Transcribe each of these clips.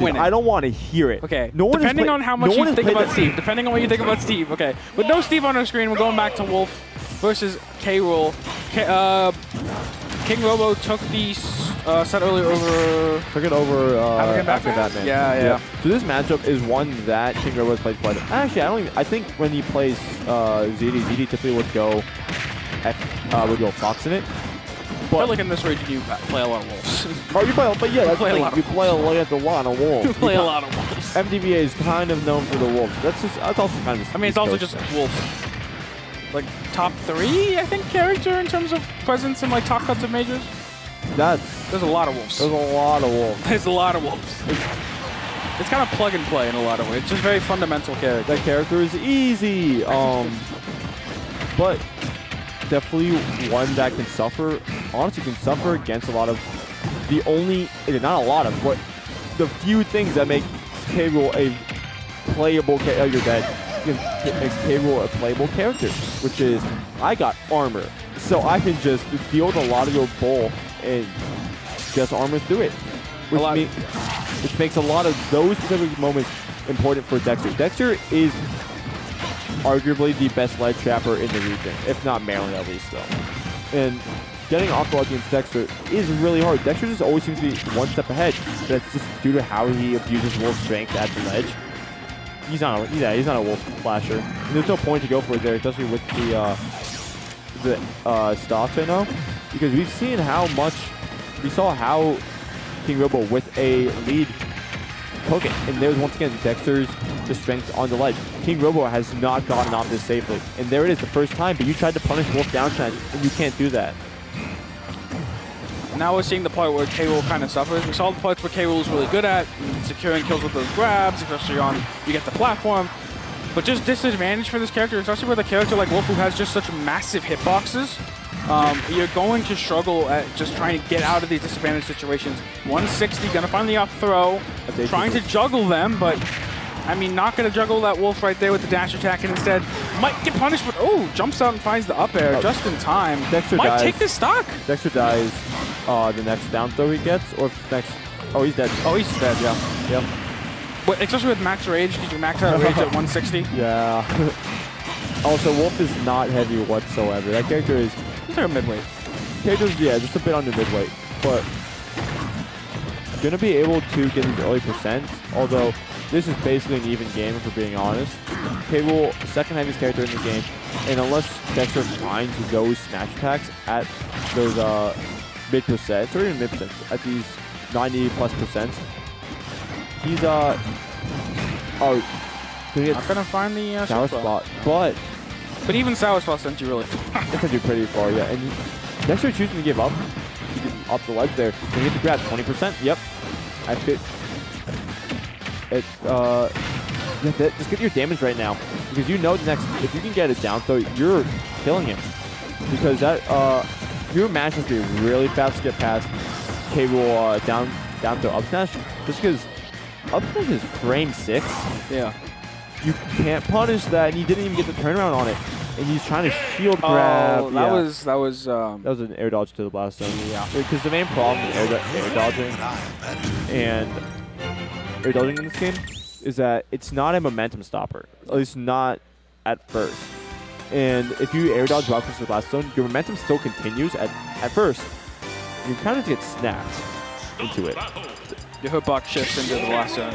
winning. I don't want to hear it. Okay. No one depending on how much you think about Steve. Depending on what you think about Steve. Okay. With no Steve on our screen, we're going back to Wolf versus K Rool. King Robo took the set earlier over. Took it over African Batman. Yeah. So this matchup is one that King Robo has played quite. Actually, I don't. Even, I think when he plays ZD typically would go Fox in it. But I feel like in this region you play a lot of wolves. Oh, you play, but yeah, that's play the thing. You play a lot of wolves. You play a lot of wolves. MDBA is kind of known for the wolves. That's also kind of. I mean, it's also just wolves. Like top 3, I think, character in terms of presence and like top cuts of majors. There's a lot of wolves. It's kind of plug and play in a lot of ways. It's just very fundamental character. That character is easy. But definitely one that can suffer. Honestly, can suffer against a lot of the only, not a lot of, but the few things that make K Rool a playable character. Oh, you're dead. Makes K Rool a playable character, which is I got armor, so I can just deal with a lot of your bull and just armor through it, which makes a lot of those specific moments important for Dexter. Dexter is arguably the best ledge trapper in the region, if not Maryland at least, though. And getting off guard against Dexter is really hard. Dexter just always seems to be one step ahead. That's just due to how he abuses Wolf's strength at the ledge. He's not a wolf flasher. And there's no point to go for it there, especially with the stops right now, because we've seen how much how King Robo with a lead took it, and there's once again Dexter's strength on the ledge. King Robo has not gotten off this safely, and there it is the first time. But you tried to punish Wolf down smash, and you can't do that. Now we're seeing the part where K Rool kind of suffers. We saw the parts where K Rool is really good at, securing kills with those grabs, especially on, you get the platform. But just disadvantage for this character, especially with a character like Wolf who has just such massive hitboxes, you're going to struggle at just trying to get out of these disadvantage situations. 160, gonna find the up throw, trying to juggle them, but I mean, not gonna juggle that Wolf right there with the dash attack, and instead might get punished, but oh, jumps out and finds the up air just in time. Dexter might dies. Take this stock. Dexter dies. The next down throw he gets, or next. Oh, he's dead. Oh, he's dead. Yeah. Yep. But especially with max rage, did you max out rage at 160? Yeah. Also, Wolf is not heavy whatsoever. That character is. He's like a midweight. Character's just a bit under midweight, but gonna be able to get into early percents. Although this is basically an even game, if we're being honest. Cable, second heaviest character in the game, and unless Dexter finds those smash attacks at those mid percents, or even mid percents, at these 90+%, he's not gonna find the sour spot. But even sour spot sent you really far. It sent you pretty far, yeah. And Dexter choosing to give up. He gets up the ledge there. Can get the grab 20%? Yep. I fit. Just get your damage right now, because you know the next. If you can get it down, though, you're killing it, because that your match has to be really fast to get past K Rool down to up smash, just because up smash is frame 6. Yeah. You can't punish that, and you didn't even get the turnaround on it, and he's trying to shield grab. Oh, that was an air dodge to the blast zone. Yeah. Because the main problem with air dodging air dodging in this game is that it's not a momentum stopper, at least not at first. And if you air dodge rock into the blast zone, your momentum still continues at first. You kind of get snapped into it. Your hitbox shifts into the blast zone.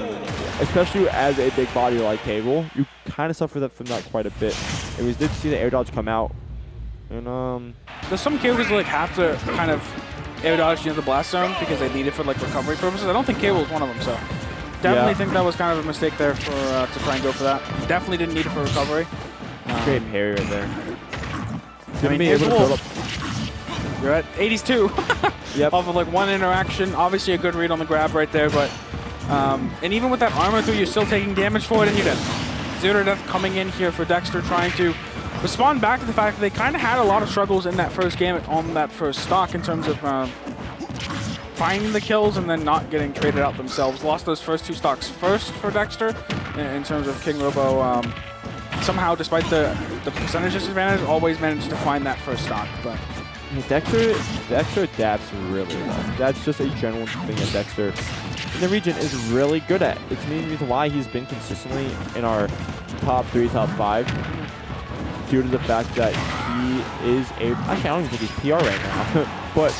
Especially as a big body like Cable, you kind of suffer from that quite a bit. And we did see the air dodge come out. And there's some characters that, like, have to kind of air dodge into the blast zone because they need it for like recovery purposes. I don't think Cable is one of them, so. Definitely think that was kind of a mistake there for to try and go for that. Definitely didn't need it for recovery. Great parry right there. Didn't be able to build up. You're at 82. Yep. Off of like one interaction. Obviously a good read on the grab right there, but and even with that armor through, you're still taking damage for it, and you're dead. 0 to death coming in here for Dexter, trying to respond back to the fact that they kind of had a lot of struggles in that first game on that first stock in terms of. Finding the kills and then not getting traded out themselves. Lost those first 2 stocks first for Dexter in terms of King Robo. Somehow, despite the percentage disadvantage, always managed to find that first stock. But Dexter adapts really well. That's just a general thing of Dexter. the region is really good at. It's the main reason why he's been consistently in our top 3, top 5, due to the fact that he is able, actually I don't even think he's PR right now, but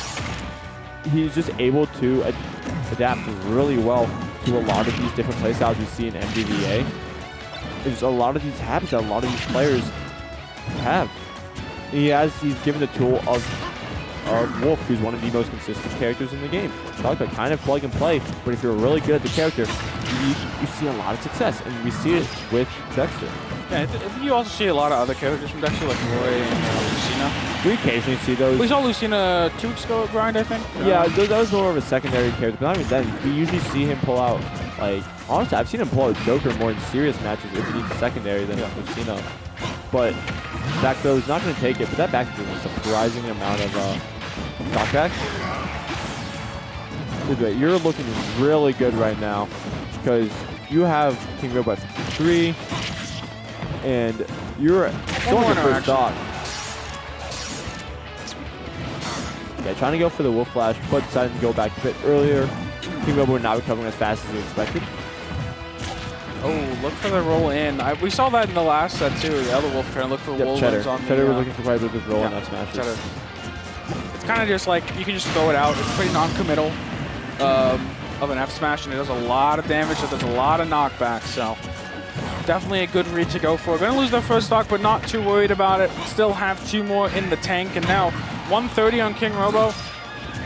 he's just able to adapt really well to a lot of these different playstyles we see in MDBA. There's a lot of these habits that a lot of these players have. He's given the tool of Wolf, who's one of the most consistent characters in the game. Talk about kind of plug and play, but if you're really good at the character, you see a lot of success, and we see it with Dexter. Yeah, I think you also see a lot of other characters from Dexter, like Roy and Lucina. We occasionally see those. We saw Lucina 2 weeks ago grind, I think. Yeah, that was more of a secondary character, but not even then. We usually see him pull out, like, honestly, I've seen him pull out Joker more in serious matches if he needs secondary than Lucina. But back throw is not going to take it, but that back throw is a surprising amount of knockback. Look at it, you're looking really good right now because you have King Robo at 3, and you're still on your first stock. Yeah, trying to go for the Wolf Flash, but decided to go back a bit earlier. King Robo not recovering as fast as he expected. Oh, look for the roll in. We saw that in the last set too. The other Wolf trying to look for roll ins on the. Cheddar was looking for probably with roll in that smashes. It's kind of just like you can just throw it out. It's pretty non-committal of an F smash, and it does a lot of damage. It does a lot of knockback, so definitely a good read to go for. Going to lose their first stock, but not too worried about it. Still have 2 more in the tank, and now 130 on King Robo.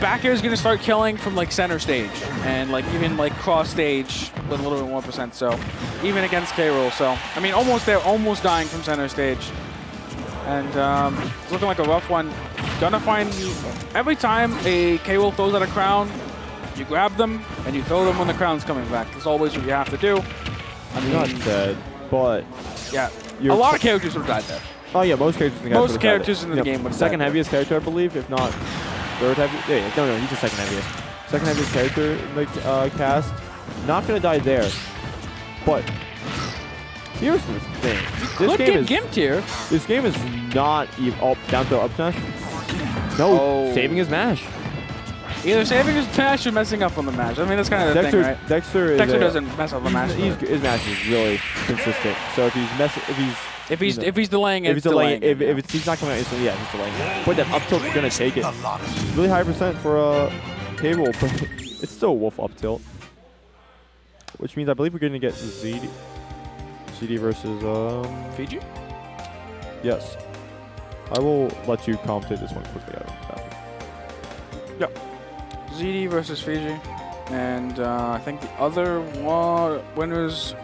Back air is going to start killing from like center stage and like even like cross stage with a little bit more percent. So even against K Rool. So I mean, almost there, almost dying from center stage, and it's looking like a rough one. Gonna find every time a K Rool throws out a crown, you grab them and you throw them when the crown's coming back. That's always what you have to do. I mean, not dead, but yeah, a lot of characters would have died there. Oh yeah, most characters in the game. Most characters in the game would. Second heaviest character, I believe, if not. Third heaviest, yeah, no, he's the second heaviest. Second heaviest character in the cast. Not gonna die there. But here's the thing. This game is gimped here. This game is not even down throw up smash. No, saving his mash. Either saving his mash or messing up on the mash. I mean, that's kind of the thing, right? Dexter doesn't mess up the mash. His mash is really consistent. So if he's messing, if he's delaying it, if he's not coming out instantly, yeah, he's delaying it. But that up tilt's gonna take it. Really high percent for Cable, but it's still a Wolf up tilt. Which means I believe we're gonna get ZD versus Fiji. Yes. I will let you commentate this one quickly. Yep. ZD versus Fiji, and I think the other one winners.